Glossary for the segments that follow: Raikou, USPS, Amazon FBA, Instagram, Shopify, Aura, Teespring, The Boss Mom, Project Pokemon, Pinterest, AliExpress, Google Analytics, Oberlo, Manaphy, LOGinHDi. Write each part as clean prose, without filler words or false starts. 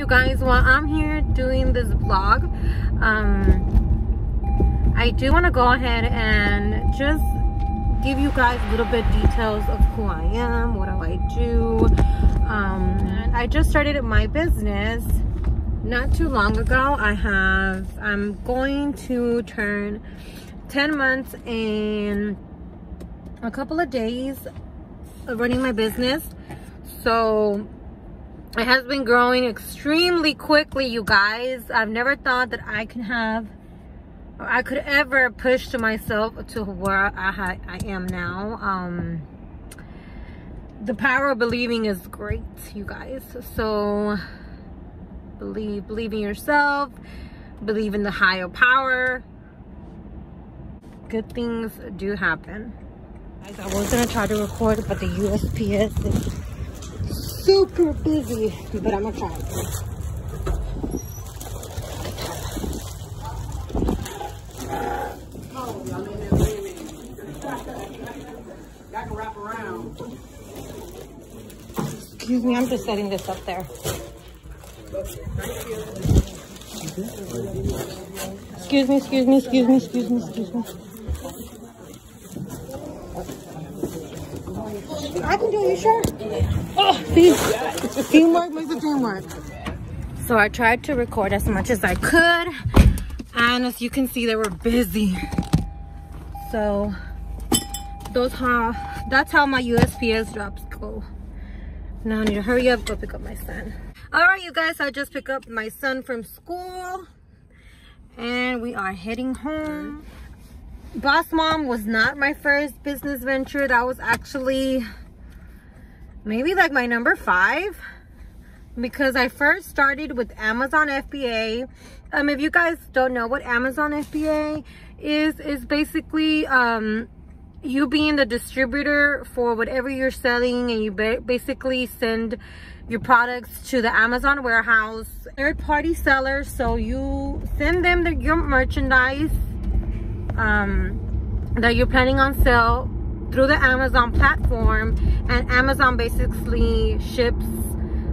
You guys, while I'm here doing this vlog, I do want to go ahead and just give you guys a little bit details of who I am, what do I do. I just started my business not too long ago. I'm going to turn 10 months in a couple of days of running my business, so it has been growing extremely quickly, you guys. I've never thought that I could ever push to myself to where I am now. The power of believing is great, you guys. So believe in yourself, believe in the higher power. Good things do happen. Guys, I was gonna try to record, but the USPS is super busy, but I'm gonna try. Oh, y'all in there, wait a minute. Y'all can wrap around. Excuse me, I'm just setting this up there. Excuse me. I can do it, you sure? Oh, see, it's teamwork makes a dream work. So I tried to record as much as I could, and as you can see, they were busy. So that's how my USPS drops go. Now I need to hurry up, go pick up my son. All right, you guys, so I just picked up my son from school, and we are heading home. Boss Mom was not my first business venture. That was actually maybe like my number 5, because I first started with Amazon FBA. If you guys don't know what Amazon FBA is basically you being the distributor for whatever you're selling, and you basically send your products to the Amazon warehouse, third-party sellers. So you send them your merchandise that you're planning on sell through the Amazon platform, and Amazon basically ships,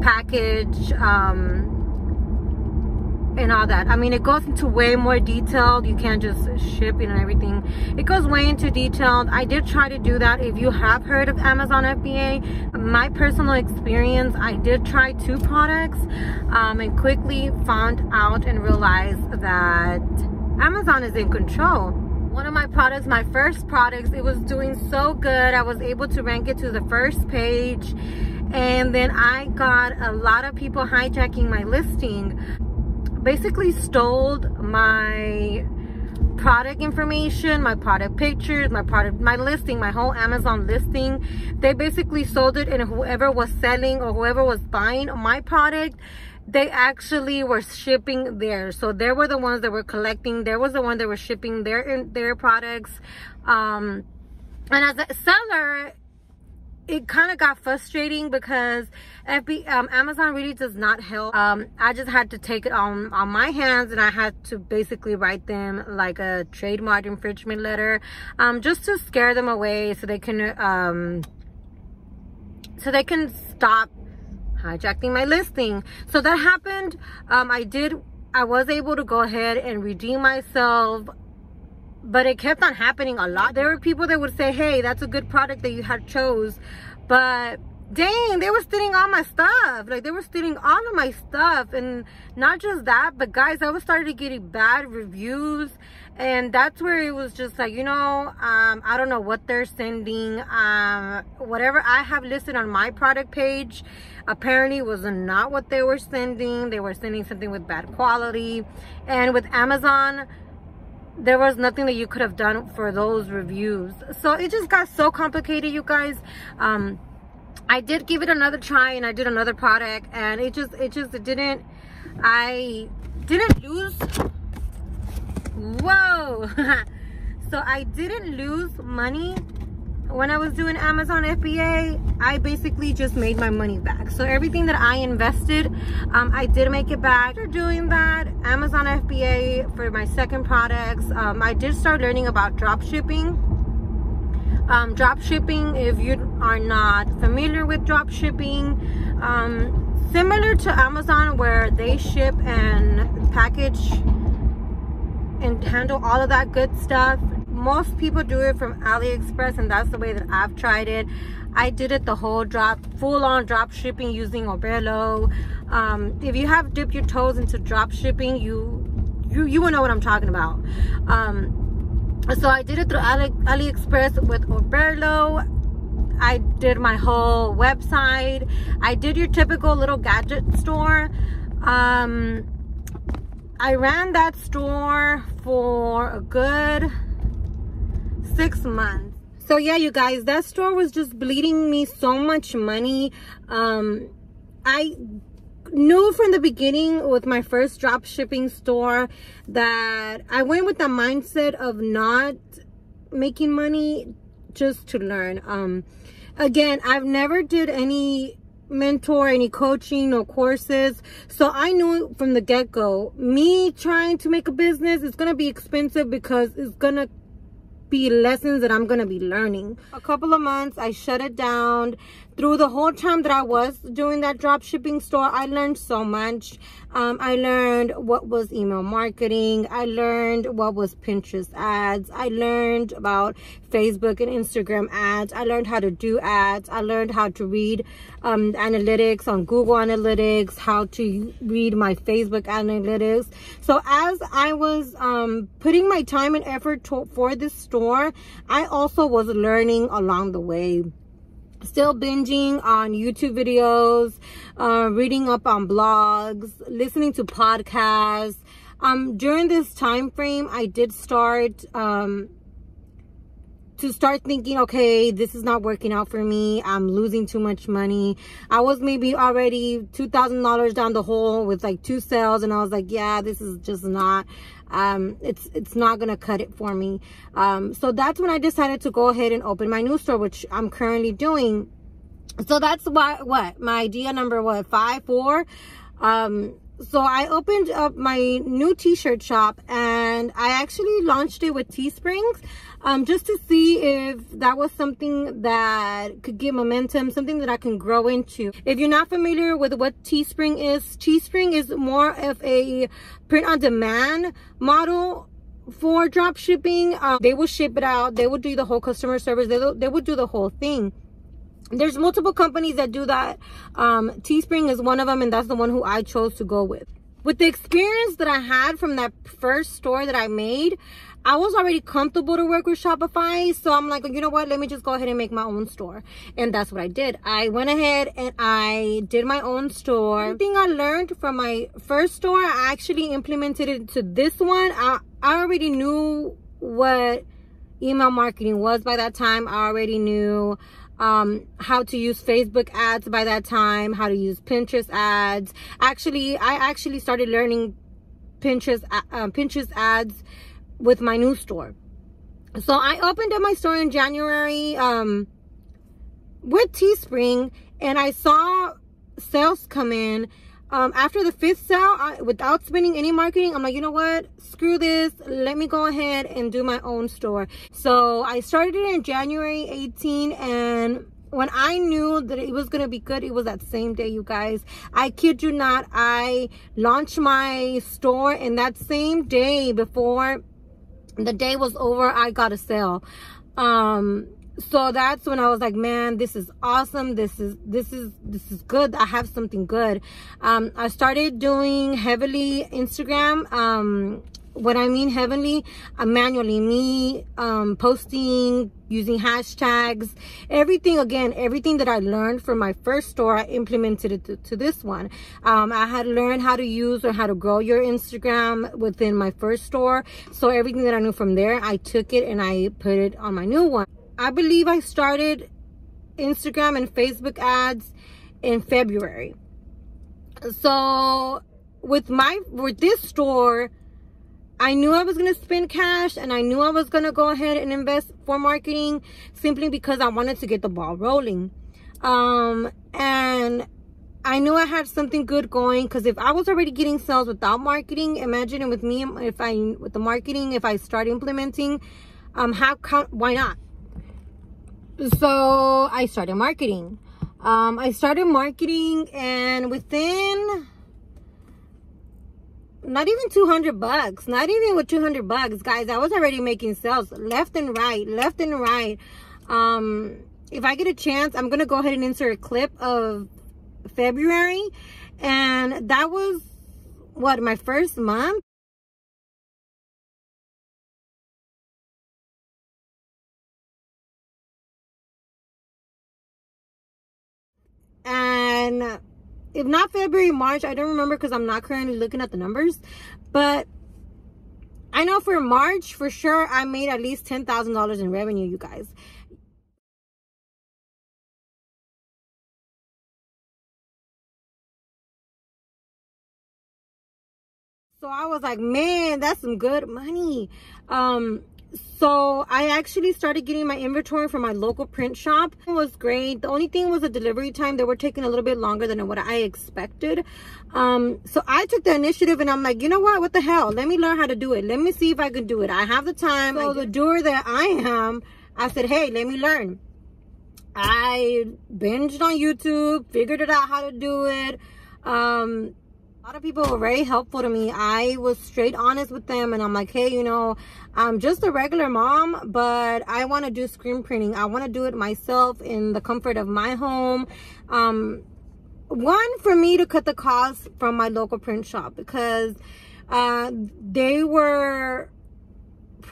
package, and all that. I mean, it goes into way more detail. You can't just ship and everything. It goes way into detail. I did try to do that. If you have heard of Amazon FBA, my personal experience, I did try 2 products and quickly found out and realized that Amazon is in control. One of my products, my first products, it was doing so good. I was able to rank it to the first page, and then I got a lot of people hijacking my listing, basically stole my product information, my product pictures, my listing, my whole Amazon listing. They basically sold it, and whoever was selling or whoever was buying my product, they actually were shipping theirs. So they were the ones that were collecting. There was the one that were shipping their products. And as a seller, it kind of got frustrating because Amazon really does not help. I just had to take it on my hands, and I had to basically write them like a trademark infringement letter, just to scare them away so they can stop hijacking my listing. So that happened. I was able to go ahead and redeem myself, but it kept on happening a lot. There were people that would say, hey, that's a good product that you had chose, but dang, they were stealing all my stuff. Like, they were stealing all of my stuff. And not just that, but guys, I was started getting bad reviews, and that's where it was just like, you know, I don't know what they're sending. Whatever I have listed on my product page apparently was not what they were sending. They were sending something with bad quality. And with Amazon, there was nothing that you could have done for those reviews. So it just got so complicated, you guys. I did give it another try, and I did another product, and I didn't lose. Whoa. So I didn't lose money when I was doing Amazon FBA. I basically just made my money back. So everything that I invested, I did make it back. After doing that, Amazon FBA for my second products, I did start learning about drop shipping. Drop shipping, if you are not familiar with drop shipping, Similar to Amazon, where they ship and package and handle all of that good stuff. Most people do it from AliExpress, and that's the way that I've tried it. I did it the whole full-on drop shipping using Oberlo. If you have dipped your toes into drop shipping, you will know what I'm talking about. So I did it through AliExpress with Oberlo. I did my whole website. I did your typical little gadget store. I ran that store for a good 6 months. So yeah, you guys, that store was just bleeding me so much money. I knew from the beginning with my first drop shipping store that I went with the mindset of not making money, just to learn. Again, I've never did any mentor, any coaching, no courses. So I knew from the get-go, me trying to make a business is going to be expensive because it's going to be lessons that I'm going to be learning. A couple of months, I shut it down. Through the whole time that I was doing that drop shipping store, I learned so much. I learned what was email marketing. I learned what was Pinterest ads. I learned about Facebook and Instagram ads. I learned how to do ads. I learned how to read analytics on Google Analytics, how to read my Facebook analytics. So as I was putting my time and effort for this store, I also was learning along the way. Still binging on YouTube videos, reading up on blogs, listening to podcasts. During this time frame, I did start to start thinking, okay, this is not working out for me. I'm losing too much money. I was maybe already $2,000 down the hole with like 2 sales, and I was like, yeah, this is just not, it's not gonna cut it for me. So that's when I decided to go ahead and open my new store, which I'm currently doing. So that's why, what my idea number, what, 5, 4. So I opened up my new t-shirt shop, and I actually launched it with Teespring, just to see if that was something that could give momentum, something that I can grow into. If you're not familiar with what Teespring is more of a print-on-demand model for drop shipping. They will ship it out. They will do the whole customer service. They will do the whole thing. There's multiple companies that do that. Teespring is one of them, and that's the one who I chose to go with. With the experience that I had from that first store that I made, I was already comfortable to work with Shopify. So I'm like, you know what? Let me just go ahead and make my own store. And that's what I did. I went ahead and I did my own store. One thing I learned from my first store, I actually implemented it to this one. I already knew what email marketing was by that time. I already knew how to use Facebook ads by that time, how to use Pinterest ads. Actually, I actually started learning Pinterest ads with my new store. So I opened up my store in January with Teespring, and I saw sales come in. After the 5th sale, without spending any marketing, I'm like, you know what? Screw this. Let me go ahead and do my own store. So I started it in January 18, and when I knew that it was going to be good, it was that same day, you guys. I kid you not. I launched my store, and that same day, before the day was over, I got a sale. So that's when I was like, man, this is awesome. This is good. I have something good. I started doing heavily Instagram. What I mean heavily, manually, me posting, using hashtags, everything. Again, everything that I learned from my first store, I implemented it to this one. I had learned how to use or how to grow your Instagram within my first store. So everything that I knew from there, I took it and I put it on my new one. I believe I started Instagram and Facebook ads in February. So with this store, I knew I was going to spend cash, and I knew I was going to go ahead and invest for marketing, simply because I wanted to get the ball rolling. And I knew I had something good going, because if I was already getting sales without marketing, imagine with me, with the marketing, if I start implementing, why not? So I started marketing. I started marketing, and within not even 200 bucks, not even with 200 bucks, guys, I was already making sales left and right, left and right. If I get a chance, I'm going to go ahead and insert a clip of February. And that was, what, my first month? And if not February, March, I don't remember because I'm not currently looking at the numbers. But I know for March, for sure, I made at least $10,000 in revenue, you guys. So I was like, man, that's some good money. So I actually started getting my inventory from my local print shop. It was great. The only thing was the delivery time. They were taking a little bit longer than what I expected. So I took the initiative and I'm like, you know what the hell? Let me learn how to do it. Let me see if I can do it. I have the time. So the doer that I am, I said, hey, let me learn. I binged on YouTube, figured it out how to do it. A lot of people were very helpful to me. I was straight honest with them and I'm like, hey, you know, I'm just a regular mom, but I want to do screen printing. I want to do it myself in the comfort of my home. One, for me to cut the cost from my local print shop because they were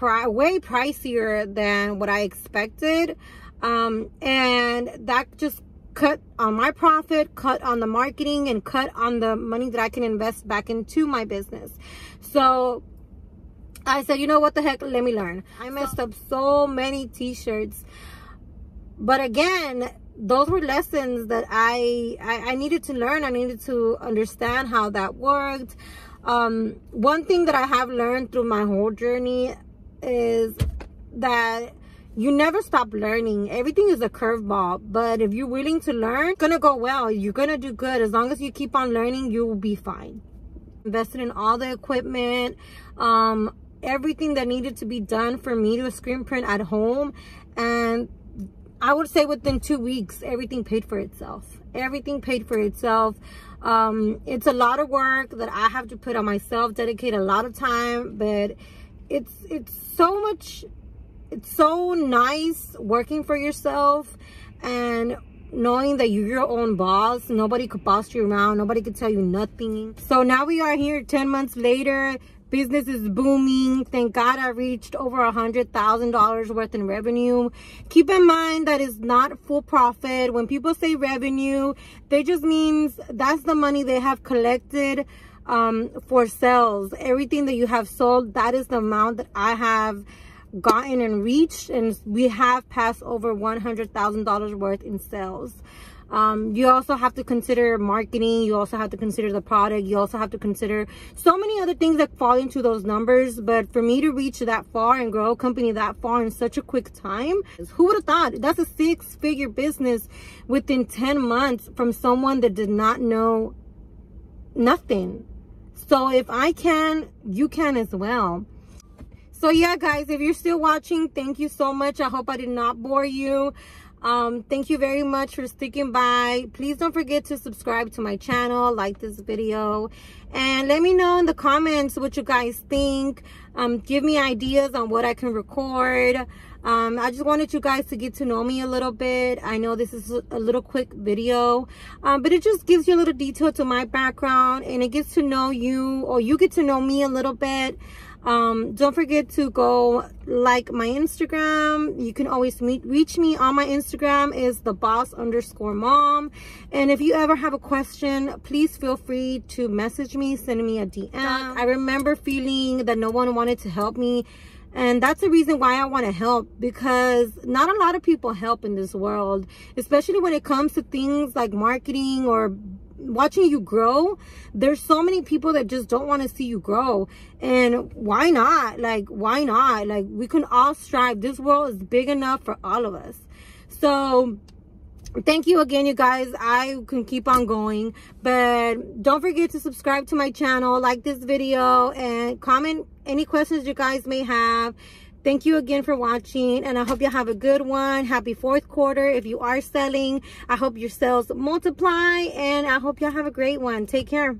way pricier than what I expected. And that just cut on my profit, cut on the marketing, and cut on the money that I can invest back into my business. So I said, you know what the heck, let me learn. I messed up so many t-shirts, but again, those were lessons that I needed to learn. I needed to understand how that worked. One thing that I have learned through my whole journey is that you never stop learning. Everything is a curveball, but if you're willing to learn, it's gonna go well. You're gonna do good. As long as you keep on learning, you will be fine. Invested in all the equipment, everything that needed to be done for me to screen print at home. And I would say within 2 weeks, everything paid for itself. Everything paid for itself. It's a lot of work that I have to put on myself, dedicate a lot of time, but it's so much. It's so nice working for yourself and knowing that you're your own boss. Nobody could boss you around. Nobody could tell you nothing. So now we are here 10 months later. Business is booming. Thank God I reached over $100,000 worth in revenue. Keep in mind that is not full profit. When people say revenue, they just means that's the money they have collected for sales. Everything that you have sold, that is the amount that I have gotten and reached, and we have passed over $100,000 worth in sales. You also have to consider marketing. You also have to consider the product. You also have to consider so many other things that fall into those numbers. But for me to reach that far and grow a company that far in such a quick time, who would have thought? That's a six-figure business within 10 months from someone that did not know nothing. So if I can, you can as well. So yeah, guys, if you're still watching, thank you so much. I hope I did not bore you. Thank you very much for sticking by. Please don't forget to subscribe to my channel, like this video, and let me know in the comments what you guys think. Give me ideas on what I can record. I just wanted you guys to get to know me a little bit. I know this is a little quick video, but it just gives you a little detail to my background, and it gets to know you, or you get to know me a little bit. Don't forget to go like my Instagram. You can always reach me on my Instagram, is theboss_mom. And if you ever have a question, please feel free to message me, send me a DM. I remember feeling that no one wanted to help me. And that's the reason why I want to help, because not a lot of people help in this world, especially when it comes to things like marketing or watching you grow. There's so many people that just don't want to see you grow. And why not? Like, why not? Like, we can all strive. This world is big enough for all of us. So thank you again, you guys. I can keep on going, but don't forget to subscribe to my channel, like this video, and comment any questions you guys may have. Thank you again for watching, and I hope you have a good one. Happy fourth quarter. If you are selling, I hope your sales multiply, and I hope y'all have a great one. Take care.